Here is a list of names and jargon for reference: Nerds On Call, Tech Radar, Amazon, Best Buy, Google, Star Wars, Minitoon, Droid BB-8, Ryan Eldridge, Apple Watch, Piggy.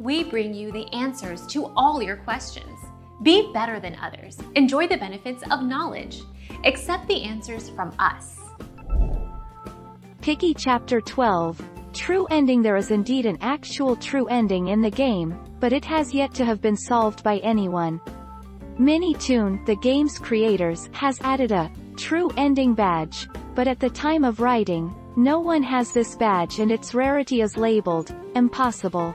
We bring you the answers to all your questions. Be better than others. Enjoy the benefits of knowledge. Accept the answers from us. Piggy Chapter 12. True ending. There is indeed an actual true ending in the game, but it has yet to have been solved by anyone. Minitoon, the game's creators, has added a true ending badge, but at the time of writing, no one has this badge and its rarity is labeled impossible.